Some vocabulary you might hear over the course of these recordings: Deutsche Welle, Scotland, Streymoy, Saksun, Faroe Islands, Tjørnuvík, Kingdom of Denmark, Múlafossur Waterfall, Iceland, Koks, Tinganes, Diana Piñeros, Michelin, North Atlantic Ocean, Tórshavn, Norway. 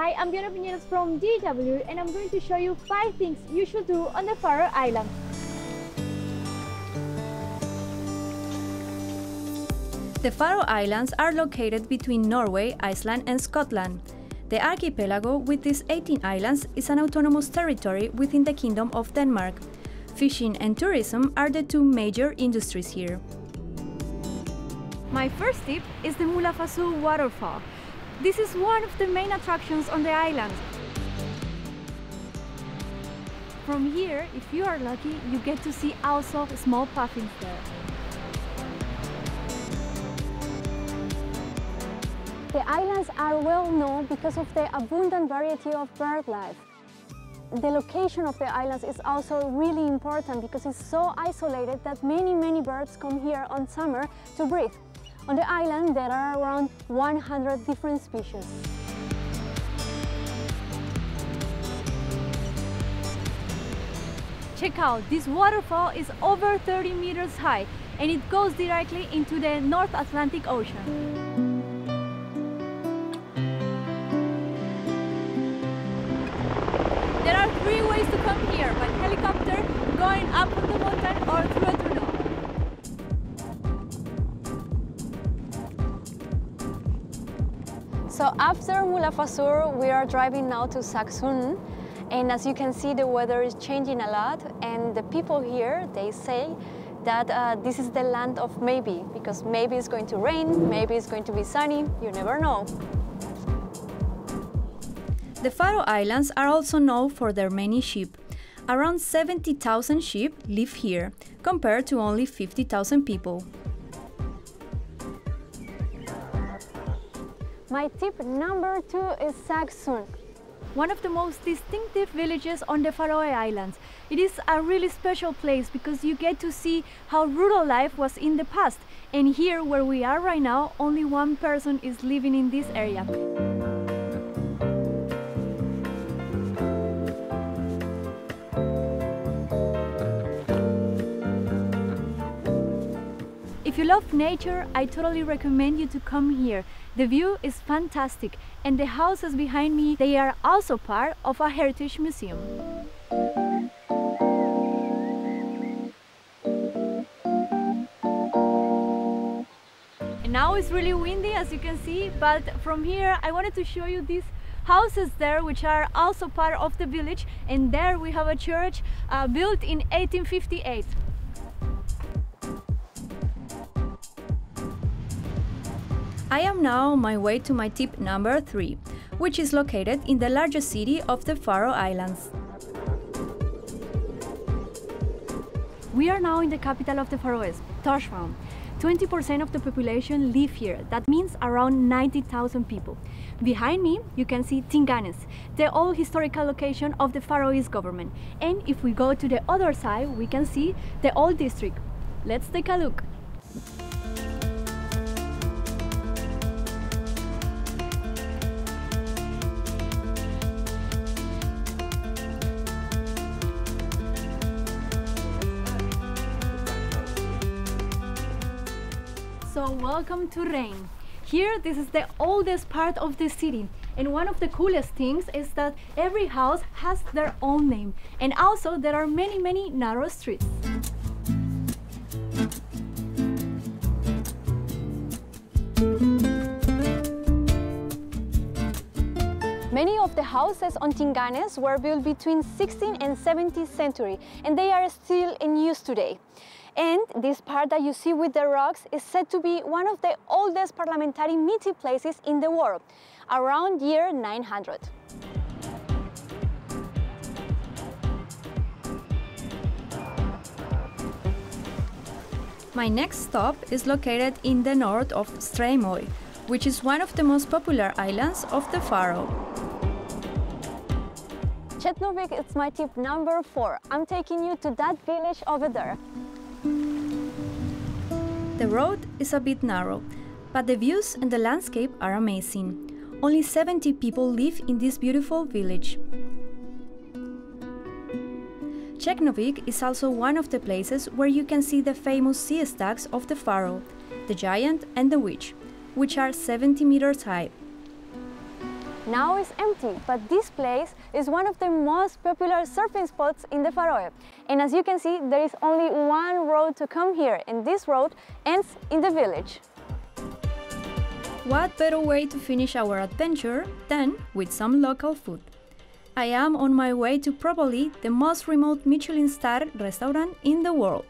Hi, I'm Diana Piñeros from DW and I'm going to show you 5 things you should do on the Faroe Islands. The Faroe Islands are located between Norway, Iceland and Scotland. The archipelago, with its 18 islands, is an autonomous territory within the Kingdom of Denmark. Fishing and tourism are the 2 major industries here. My first tip is the Múlafossur Waterfall. This is one of the main attractions on the island. From here, if you are lucky, you get to see also small puffins there. The islands are well known because of the abundant variety of bird life. The location of the islands is also really important because it's so isolated that many birds come here on summer to breathe. On the island, there are around 100 different species. Check out, this waterfall is over 30 meters high and it goes directly into the North Atlantic Ocean. There are 3 ways to come here, by helicopter, going up on the mountain or through a tunnel. So after Múlafossur, we are driving now to Saksun, and as you can see, the weather is changing a lot, and the people here, they say that this is the land of maybe, because maybe it's going to rain, maybe it's going to be sunny, you never know. The Faroe Islands are also known for their many sheep. Around 70,000 sheep live here, compared to only 50,000 people. My tip number 2 is Saksun, one of the most distinctive villages on the Faroe Islands. It is a really special place because you get to see how rural life was in the past. And here, where we are right now, only 1 person is living in this area. If you love nature, I totally recommend you to come here. The view is fantastic and the houses behind me, they are also part of a heritage museum. And now it's really windy, as you can see, but from here I wanted to show you these houses there, which are also part of the village, and there we have a church built in 1858. I am now on my way to my tip number 3, which is located in the largest city of the Faroe Islands. We are now in the capital of the Faroes, Tórshavn. 20% of the population live here, that means around 90,000 people. Behind me you can see Tinganes, the old historical location of the Faroese government. And if we go to the other side, we can see the old district. Let's take a look. So welcome to Rein. Here, this is the oldest part of the city, and one of the coolest things is that every house has their own name, and also there are many narrow streets. Many of the houses on Tinganes were built between 16th and 17th century, and they are still in use today. And this part that you see with the rocks is said to be one of the oldest parliamentary meeting places in the world, around year 900. My next stop is located in the north of Streymoy, which is one of the most popular islands of the Faroe. Tjørnuvík is my tip number 4. I'm taking you to that village over there. The road is a bit narrow, but the views and the landscape are amazing. Only 70 people live in this beautiful village. Tjørnuvík is also one of the places where you can see the famous sea stags of the Faroe, the Giant and the Witch, which are 70 meters high. Now it's empty, but this place is one of the most popular surfing spots in the Faroe. And as you can see, there is only one road to come here, and this road ends in the village. What better way to finish our adventure than with some local food? I am on my way to probably the most remote Michelin-star restaurant in the world.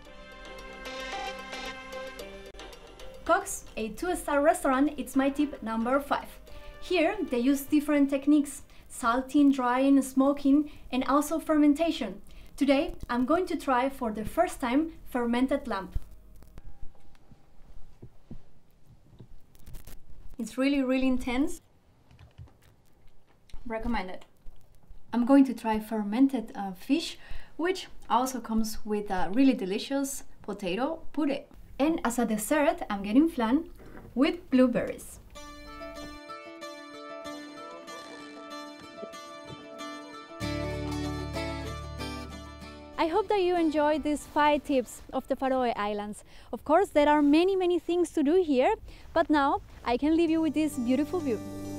Koks, a 2-star restaurant, it's my tip number 5. Here, they use different techniques, salting, drying, smoking, and also fermentation. Today, I'm going to try for the first time fermented lamb. It's really intense. Recommended. I'm going to try fermented fish, which also comes with a really delicious potato puree. And as a dessert, I'm getting flan with blueberries. I hope that you enjoyed these 5 tips of the Faroe Islands. Of course, there are many things to do here, but now I can leave you with this beautiful view.